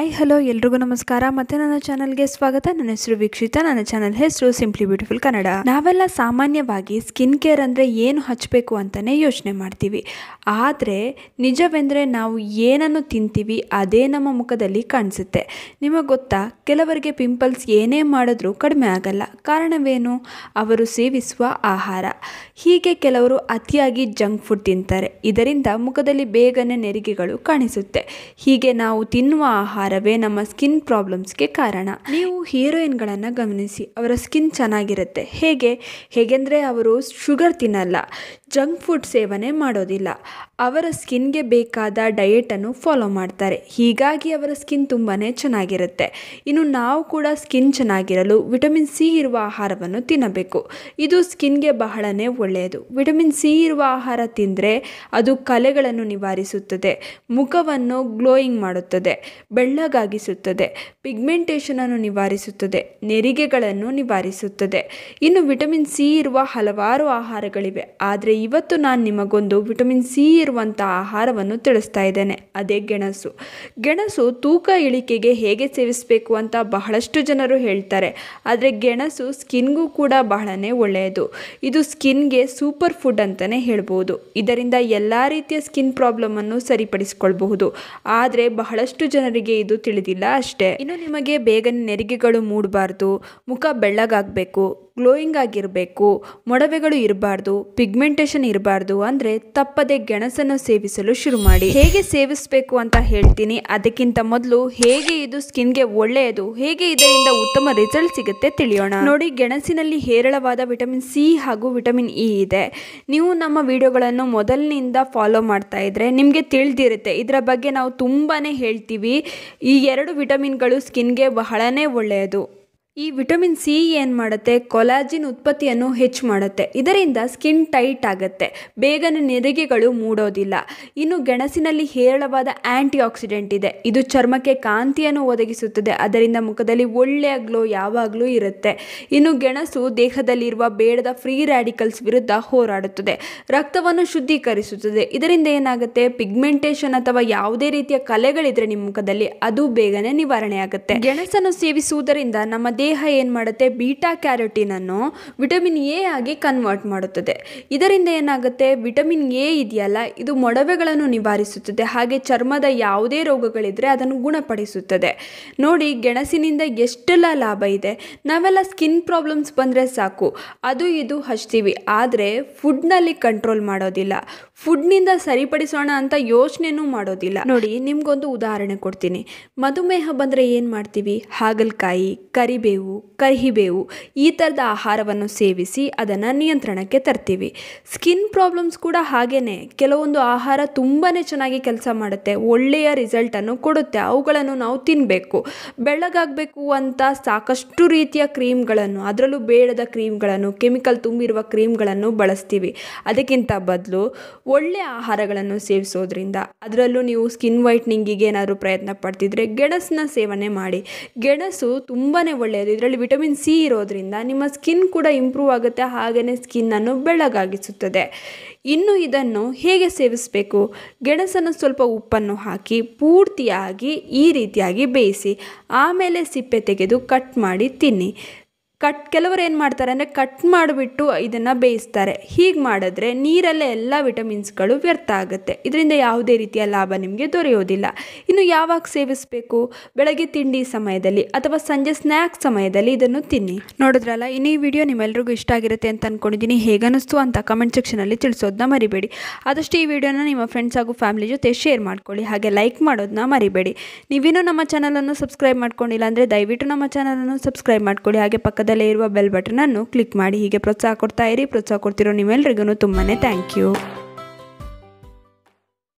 Hi hello ಎಲ್ರಿಗೂ ನಮಸ್ಕಾರ ಮತ್ತೆ ನನ್ನ ಚಾನಲ್ಗೆ ಸ್ವಾಗತ ನನ್ನ ಹೆಸರು ವೀಕ್ಷಿತಾ ನನ್ನ ಚಾನಲ್ ಹೆಸರು ಸಿಂಪ್ಲಿ ಬ್ಯೂಟಿಫುಲ್ ಕನ್ನಡ ನಾವೆಲ್ಲ ಸಾಮಾನ್ಯವಾಗಿ ಸ್ಕಿನ್ ಕೇರ್ ಅಂದ್ರೆ ಏನು ಹಚ್ಚಬೇಕು ಅಂತಾನೆ ಯೋಚನೆ ಮಾಡ್ತೀವಿ ಆದರೆ ನಿಜವೆಂದರೆ ನಾವು ಏನನ್ನು ತಿಂತೀವಿ ಅದೇ ನಮ್ಮ ಮುಖದಲ್ಲಿ ಕಾಣಿಸುತ್ತೆ ನಿಮಗೆ ಗೊತ್ತಾ ಕೆಲವರಿಗೆ ಪಿಂಪಲ್ಸ್ ಏನೇ ಮಾಡಿದ್ರೂ ಕಡಿಮೆ ಆಗಲ್ಲ ಕಾರಣವೇನು ಅವರು ಸೇವಿಸುವ ಆಹಾರ ಹೀಗೆ ಕೆಲವರು ಅತಿಯಾಗಿ ಜಂಕ್ ಫುಡ್ ತಿಂತಾರೆ ಇದರಿಂದ ಮುಖದಲ್ಲಿ ಬೇಗನೆ ನೆರಿಗೆಗಳು ಕಾಣಿಸುತ್ತೆ ಹೀಗೆ ನಾವು ತಿನ್ನುವ ಆಹಾರವೇ ನಮ್ಮ ಸ್ಕಿನ್ ಪ್ರಾಬ್ಲಮ್ಸ್ಗೆ ಕಾರಣ ನೀವು ಹೀರೋಯಿನ್ಗಳನ್ನು ಗಮನಿಸಿ ಅವರ ಸ್ಕಿನ್ ಚೆನ್ನಾಗಿರುತ್ತೆ ಹೇಗೆಂದರೆ ಅವರು ಶುಗರ್ ತಿನ್ನಲ್ಲ ಜಂಕ್ ಫುಡ್ ಸೇವನೆ ಮಾಡೋದಿಲ್ಲ ಅವರ ಸ್ಕಿನ್ಗೆ ಬೇಕಾದ ಡಯೆಟನ್ನು ಫಾಲೋ ಮಾಡ್ತಾರೆ ಹೀಗಾಗಿ ಅವರ ಸ್ಕಿನ್ ತುಂಬಾ ಚೆನ್ನಾಗಿರುತ್ತೆ ಇನ್ನು ನಾವು ಕೂಡ ಸ್ಕಿನ್ ಚೆನ್ನಾಗಿರಲು ವಿಟಮಿನ್ ಸಿ ಇರುವ ಆಹಾರವನ್ನು ತಿನ್ನಬೇಕು ಇದು ಸ್ಕಿನ್ಗೆ ಬಹಳನೇ ಒಳ್ಳೆಯದು ವಿಟಮಿನ್ ಸಿ ಇರುವ ಆಹಾರ ತಿಂದರೆ ಅದು ಕಲೆಗಳನ್ನು ನಿವಾರಿಸುತ್ತದೆ ಮುಖವನ್ನು ಗ್ಲೋಯಿಂಗ್ ಮಾಡುತ್ತದೆ ಬೆಳ್ಳಗಾಗಿಸುತ್ತದೆ ಪಿಗ್ಮೆಂಟೇಷನನ್ನು ನಿವಾರಿಸುತ್ತದೆ ನೆರಿಗೆಗಳನ್ನು ನಿವಾರಿಸುತ್ತದೆ ಇನ್ನು ವಿಟಮಿನ್ ಸಿ ಇರುವ ಹಲವಾರು ಆಹಾರಗಳಿವೆ ಆದರೆ ಇವತ್ತು ನಾನು ನಿಮಗೊಂದು ವಿಟಮಿನ್ ಸಿ ಇರುವಂಥ ಆಹಾರವನ್ನು ತಿಳಿಸ್ತಾ ಇದ್ದೇನೆ ಅದೇ ಗೆಣಸು ತೂಕ ಇಳಿಕೆಗೆ ಹೇಗೆ ಸೇವಿಸಬೇಕು ಅಂತ ಬಹಳಷ್ಟು ಜನರು ಹೇಳ್ತಾರೆ ಆದರೆ ಗೆಣಸು ಸ್ಕಿನ್ಗೂ ಕೂಡ ಬಹಳನೇ ಒಳ್ಳೆಯದು ಇದು ಸ್ಕಿನ್ಗೆ ಸೂಪರ್ ಫುಡ್ ಅಂತಲೇ ಹೇಳ್ಬೋದು ಇದರಿಂದ ಎಲ್ಲ ರೀತಿಯ ಸ್ಕಿನ್ ಪ್ರಾಬ್ಲಮನ್ನು ಸರಿಪಡಿಸಿಕೊಳ್ಳಬಹುದು ಆದರೆ ಬಹಳಷ್ಟು ಜನರಿಗೆ ಇದು ತಿಳಿದಿಲ್ಲ ಅಷ್ಟೇ ಇನ್ನು ನಿಮಗೆ ಬೇಗನೆ ನೆರಿಗೆಗಳು ಮೂಡಬಾರ್ದು ಮುಖ ಬೆಳ್ಳಗಾಗಬೇಕು ಗ್ಲೋಯಿಂಗ್ ಆಗಿರಬೇಕು ಮೊಡವೆಗಳು ಇರಬಾರ್ದು ಪಿಗ್ಮೆಂಟೇಷನ್ ಇರಬಾರ್ದು ಅಂದರೆ ತಪ್ಪದೆ ಗೆಣಸನ್ನು ಸೇವಿಸಲು ಶುರು ಮಾಡಿ ಹೇಗೆ ಸೇವಿಸಬೇಕು ಅಂತ ಹೇಳ್ತೀನಿ ಅದಕ್ಕಿಂತ ಮೊದಲು ಹೇಗೆ ಇದು ಸ್ಕಿನ್ಗೆ ಒಳ್ಳೆಯದು ಹೇಗೆ ಇದರಿಂದ ಉತ್ತಮ ರಿಸಲ್ಟ್ ಸಿಗುತ್ತೆ ತಿಳಿಯೋಣ ನೋಡಿ ಗೆಣಸಿನಲ್ಲಿ ಹೇರಳವಾದ ವಿಟಮಿನ್ ಸಿ ಹಾಗೂ ವಿಟಮಿನ್ ಇ ಇದೆ ನೀವು ನಮ್ಮ ವಿಡಿಯೋಗಳನ್ನು ಮೊದಲಿನಿಂದ ಫಾಲೋ ಮಾಡ್ತಾ ಇದ್ರೆ ನಿಮಗೆ ತಿಳಿದಿರುತ್ತೆ ಇದರ ಬಗ್ಗೆ ನಾವು ತುಂಬಾ ಹೇಳ್ತೀವಿ ಈ ಎರಡು ವಿಟಮಿನ್ಗಳು ಸ್ಕಿನ್ಗೆ ಬಹಳನೇ ಒಳ್ಳೆಯದು ಈ ವಿಟಮಿನ್ ಸಿ ಏನು ಮಾಡುತ್ತೆ ಕೊಲಾಜಿನ್ ಉತ್ಪತ್ತಿಯನ್ನು ಹೆಚ್ಚು ಮಾಡುತ್ತೆ ಇದರಿಂದ ಸ್ಕಿನ್ ಟೈಟ್ ಆಗುತ್ತೆ ಬೇಗನೆ ನೆರಿಗೆಗಳು ಮೂಡೋದಿಲ್ಲ ಇನ್ನು ಗೆಣಸಿನಲ್ಲಿ ಹೇರಳವಾದ ಆ್ಯಂಟಿ ಆಕ್ಸಿಡೆಂಟ್ ಇದೆ ಇದು ಚರ್ಮಕ್ಕೆ ಕಾಂತಿಯನ್ನು ಒದಗಿಸುತ್ತದೆ ಅದರಿಂದ ಮುಖದಲ್ಲಿ ಒಳ್ಳೆಯ ಗ್ಲೋ ಯಾವಾಗಲೂ ಇರುತ್ತೆ ಇನ್ನು ಗೆಣಸು ದೇಹದಲ್ಲಿರುವ ಬೇಡದ ಫ್ರೀ ರ್ಯಾಡಿಕಲ್ಸ್ ವಿರುದ್ಧ ಹೋರಾಡುತ್ತದೆ ರಕ್ತವನ್ನು ಶುದ್ಧೀಕರಿಸುತ್ತದೆ ಇದರಿಂದ ಏನಾಗುತ್ತೆ ಪಿಗ್ಮೆಂಟೇಷನ್ ಅಥವಾ ಯಾವುದೇ ರೀತಿಯ ಕಲೆಗಳಿದ್ರೆ ನಿಮ್ಮ ಮುಖದಲ್ಲಿ ಅದು ಬೇಗನೆ ನಿವಾರಣೆ ಆಗುತ್ತೆ ಗೆಣಸನ್ನು ಸೇವಿಸುವುದರಿಂದ ನಮ್ಮ ದೇಹ ಏನು ಮಾಡುತ್ತೆ ಬೀಟಾ ಕ್ಯಾರೋಟಿನ್ ಅನ್ನು ವಿಟಮಿನ್ ಎ ಆಗಿ ಕನ್ವರ್ಟ್ ಮಾಡುತ್ತದೆ ಇದರಿಂದ ಏನಾಗುತ್ತೆ ವಿಟಮಿನ್ ಎ ಇದೆಯಲ್ಲ ಇದು ಮೊಡವೆಗಳನ್ನು ನಿವಾರಿಸುತ್ತದೆ ಹಾಗೆ ಚರ್ಮದ ಯಾವುದೇ ರೋಗಗಳಿದ್ರೆ ಅದನ್ನು ಗುಣಪಡಿಸುತ್ತದೆ ನೋಡಿ ಗೆಣಸಿನಿಂದ ಎಷ್ಟೆಲ್ಲ ಲಾಭ ಇದೆ ನಾವೆಲ್ಲ ಸ್ಕಿನ್ ಪ್ರಾಬ್ಲಮ್ಸ್ ಬಂದರೆ ಸಾಕು ಅದು ಇದು ಹಚ್ತೀವಿ ಆದರೆ ಫುಡ್ನಲ್ಲಿ ಕಂಟ್ರೋಲ್ ಮಾಡೋದಿಲ್ಲ ಫುಡ್ನಿಂದ ಸರಿಪಡಿಸೋಣ ಅಂತ ಯೋಚನೆನೂ ಮಾಡೋದಿಲ್ಲ ನೋಡಿ ನಿಮಗೊಂದು ಉದಾಹರಣೆ ಕೊಡ್ತೀನಿ ಮಧುಮೇಹ ಬಂದರೆ ಏನು ಮಾಡ್ತೀವಿ ಹಾಗಲಕಾಯಿ ಕರಿಬೇವು ಈ ಥರದ ಆಹಾರವನ್ನು ಸೇವಿಸಿ ಅದನ್ನು ನಿಯಂತ್ರಣಕ್ಕೆ ತರ್ತೀವಿ ಸ್ಕಿನ್ ಪ್ರಾಬ್ಲಮ್ಸ್ ಕೂಡ ಹಾಗೇನೆ ಕೆಲವೊಂದು ಆಹಾರ ತುಂಬಾ ಚೆನ್ನಾಗಿ ಕೆಲಸ ಮಾಡುತ್ತೆ ಒಳ್ಳೆಯ ರಿಸಲ್ಟನ್ನು ಕೊಡುತ್ತೆ ಅವುಗಳನ್ನು ನಾವು ತಿನ್ನಬೇಕು ಬೆಳ್ಳಗಾಗಬೇಕು ಅಂತ ಸಾಕಷ್ಟು ರೀತಿಯ ಕ್ರೀಮ್ಗಳನ್ನು ಅದರಲ್ಲೂ ಬೇಡದ ಕ್ರೀಮ್ಗಳನ್ನು ಕೆಮಿಕಲ್ ತುಂಬಿರುವ ಕ್ರೀಮ್ಗಳನ್ನು ಬಳಸ್ತೀವಿ ಅದಕ್ಕಿಂತ ಬದಲು ಒಳ್ಳೆಯ ಆಹಾರಗಳನ್ನು ಸೇವಿಸೋದ್ರಿಂದ ಅದರಲ್ಲೂ ನೀವು ಸ್ಕಿನ್ ವೈಟ್ನಿಂಗಿಗೆ ಏನಾದರೂ ಪ್ರಯತ್ನ ಪಡ್ತಿದ್ರೆ ಗೆಣಸನ್ನ ಸೇವನೆ ಮಾಡಿ ಗೆಣಸು ತುಂಬ ಒಳ್ಳೆಯದು ಇದರಲ್ಲಿ ವಿಟಮಿನ್ ಸಿ ಇರೋದ್ರಿಂದ ನಿಮ್ಮ ಸ್ಕಿನ್ ಕೂಡ ಇಂಪ್ರೂವ್ ಆಗುತ್ತೆ ಹಾಗೆಯೇ ಸ್ಕಿನ್ನನ್ನು ಬೆಳ್ಳಗಾಗಿಸುತ್ತದೆ ಇನ್ನು ಇದನ್ನು ಹೇಗೆ ಸೇವಿಸಬೇಕು ಗೆಣಸನ್ನು ಸ್ವಲ್ಪ ಉಪ್ಪನ್ನು ಹಾಕಿ ಪೂರ್ತಿಯಾಗಿ ಈ ರೀತಿಯಾಗಿ ಬೇಯಿಸಿ ಆಮೇಲೆ ಸಿಪ್ಪೆ ತೆಗೆದು ಕಟ್ ಮಾಡಿ ತಿನ್ನಿ ಕೆಲವರು ಏನು ಮಾಡ್ತಾರೆ ಅಂದರೆ ಕಟ್ ಮಾಡಿಬಿಟ್ಟು ಇದನ್ನು ಬೇಯಿಸ್ತಾರೆ ಹೀಗೆ ಮಾಡಿದ್ರೆ ನೀರಲ್ಲೇ ಎಲ್ಲ ವಿಟಮಿನ್ಸ್ಗಳು ವ್ಯರ್ಥ ಆಗುತ್ತೆ ಇದರಿಂದ ಯಾವುದೇ ರೀತಿಯ ಲಾಭ ನಿಮಗೆ ದೊರೆಯೋದಿಲ್ಲ ಇನ್ನು ಯಾವಾಗ ಸೇವಿಸಬೇಕು ಬೆಳಗ್ಗೆ ತಿಂಡಿ ಸಮಯದಲ್ಲಿ ಅಥವಾ ಸಂಜೆ ಸ್ನ್ಯಾಕ್ ಸಮಯದಲ್ಲಿ ಇದನ್ನು ತಿನ್ನಿ ನೋಡಿದ್ರಲ್ಲ ಇನ್ನು ಈ ವಿಡಿಯೋ ನಿಮ್ಮೆಲ್ಲರಿಗೂ ಇಷ್ಟ ಆಗಿರುತ್ತೆ ಅಂತ ಅಂದ್ಕೊಂಡಿದ್ದೀನಿ ಹೇಗನ್ನಿಸ್ತು ಅಂತ ಕಮೆಂಟ್ ಸೆಕ್ಷನಲ್ಲಿ ತಿಳಿಸೋದನ್ನ ಮರಿಬೇಡಿ ಆದಷ್ಟು ಈ ವಿಡಿಯೋನ ನಿಮ್ಮ ಫ್ರೆಂಡ್ಸ್ ಹಾಗೂ ಫ್ಯಾಮಿಲಿ ಜೊತೆ ಶೇರ್ ಮಾಡ್ಕೊಳ್ಳಿ ಹಾಗೆ ಲೈಕ್ ಮಾಡೋದನ್ನ ಮರಿಬೇಡಿ ನೀವೇನೂ ನಮ್ಮ ಚಾನಲನ್ನು ಸಬ್ಸ್ಕ್ರೈಬ್ ಮಾಡ್ಕೊಂಡಿಲ್ಲ ಅಂದರೆ ದಯವಿಟ್ಟು ನಮ್ಮ ಚಾನಲನ್ನು ಸಬ್ಸ್ಕ್ರೈಬ್ ಮಾಡ್ಕೊಳ್ಳಿ ಹಾಗೆ ಪಕ್ಕದ ಇರುವ ಬೆಲ್ ಬಟನ್ ಅನ್ನು ಕ್ಲಿಕ್ ಮಾಡಿ ಹೀಗೆ ಪ್ರೋತ್ಸಾಹ ಕೊಡ್ತಾ ಇರಿ ಪ್ರೋತ್ಸಾಹ ಕೊಡ್ತಿರೋ ನಿಮ್ಮೆಲ್ಲರಿಗೂ ತುಂಬಾನೇ ಥ್ಯಾಂಕ್ ಯು.